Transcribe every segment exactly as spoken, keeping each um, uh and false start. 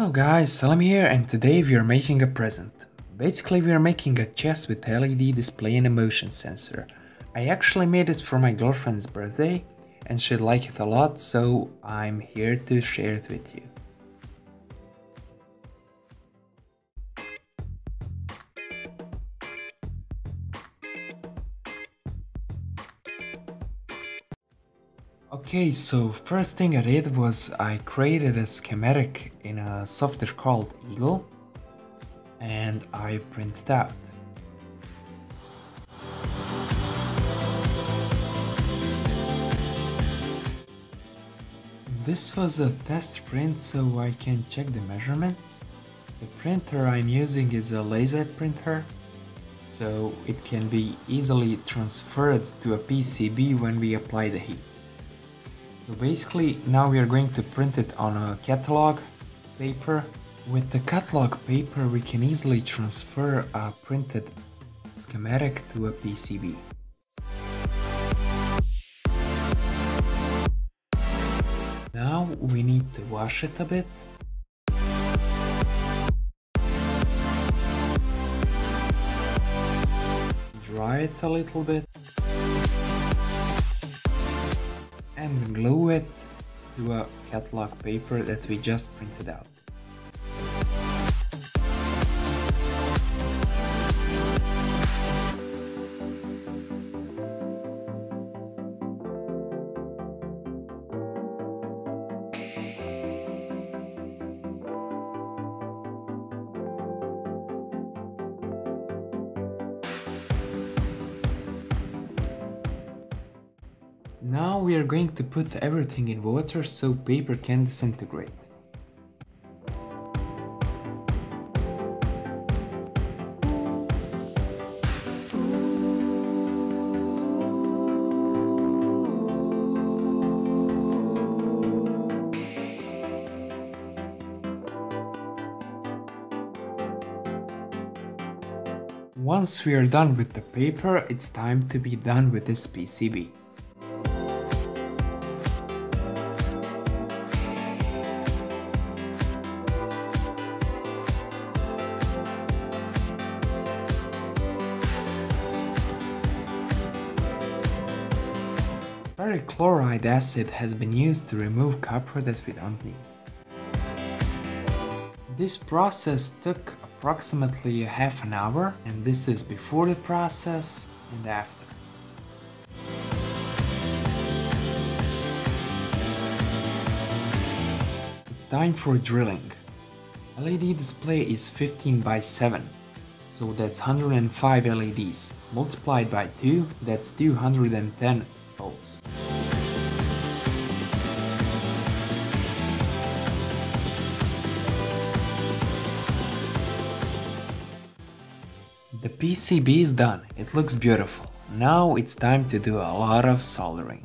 Hello guys, Salam here, and today we are making a present. Basically we are making a chest with L E D display and a motion sensor. I actually made this for my girlfriend's birthday and she liked it a lot, so I'm here to share it with you. Okay, so first thing I did was I created a schematic in a software called Eagle and I printed it out. This was a test print so I can check the measurements. The printer I'm using is a laser printer, so it can be easily transferred to a P C B when we apply the heat. So basically now we are going to print it on a catalog paper. With the catalog paper we can easily transfer a printed schematic to a P C B. Now we need to wash it a bit. Dry it a little bit. And glue it to a catalog paper that we just printed out. Now we are going to put everything in water so paper can disintegrate. Once we are done with the paper, it's time to be done with this P C B. Ferric chloride acid has been used to remove copper that we don't need. This process took approximately half an hour, and this is before the process and after. It's time for drilling. L E D display is fifteen by seven, so that's one hundred five L E Ds, multiplied by two, that's two hundred ten holes. The P C B is done, it looks beautiful. Now it's time to do a lot of soldering.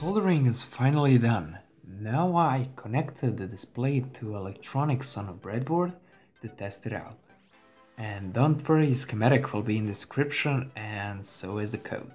Soldering is finally done. Now I connected the display to electronics on a breadboard to test it out. And don't worry, schematic will be in the description and so is the code.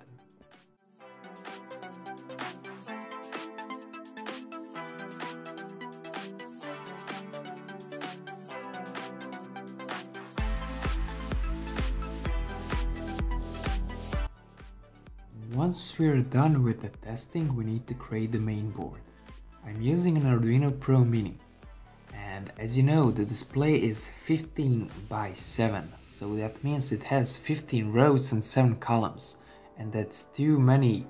Once we're done with the testing, we need to create the main board. I'm using an Arduino Pro Mini, and as you know, the display is fifteen by seven, so that means it has fifteen rows and seven columns, and that's too many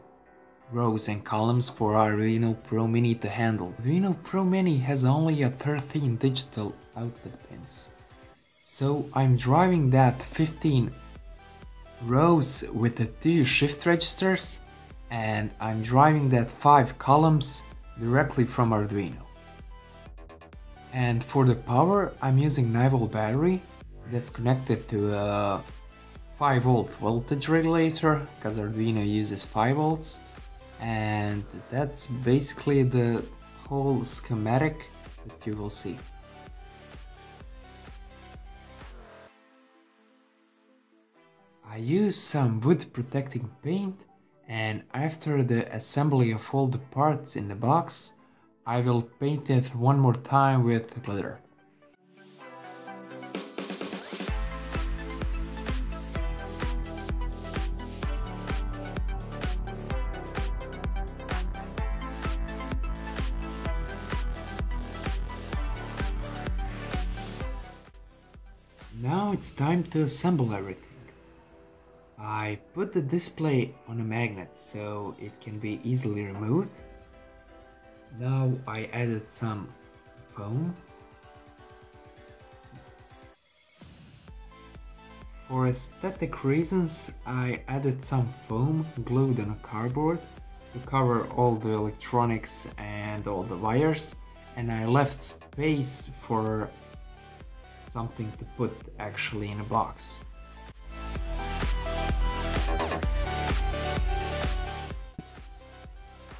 rows and columns for Arduino Pro Mini to handle. Arduino Pro Mini has only a thirteen digital output pins, so I'm driving that fifteen rows with the two shift registers, and I'm driving that five columns directly from Arduino. And for the power I'm using nine volt battery that's connected to a five volt voltage regulator, because Arduino uses five volts, and that's basically the whole schematic that you will see. I used some wood protecting paint, and after the assembly of all the parts in the box, I will paint it one more time with glitter. Now it's time to assemble everything. I put the display on a magnet so it can be easily removed. Now I added some foam. For aesthetic reasons, I added some foam glued on a cardboard to cover all the electronics and all the wires, and I left space for something to put actually in a box.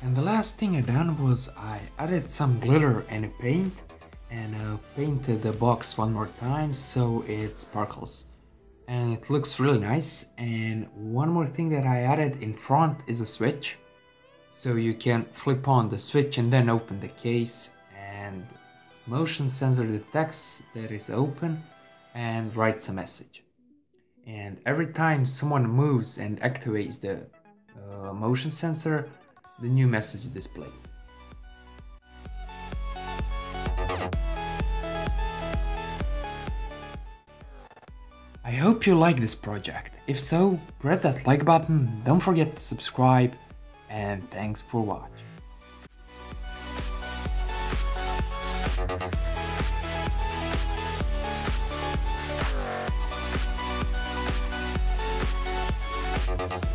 And the last thing I done was I added some glitter and a paint, and I painted the box one more time so it sparkles. And it looks really nice. And one more thing that I added in front is a switch, so you can flip on the switch and then open the case, and motion sensor detects that it's open and writes a message. And every time someone moves and activates the uh, motion sensor, the new message displayed. I hope you like this project. If so, press that like button, don't forget to subscribe, and thanks for watching. We'll be right back.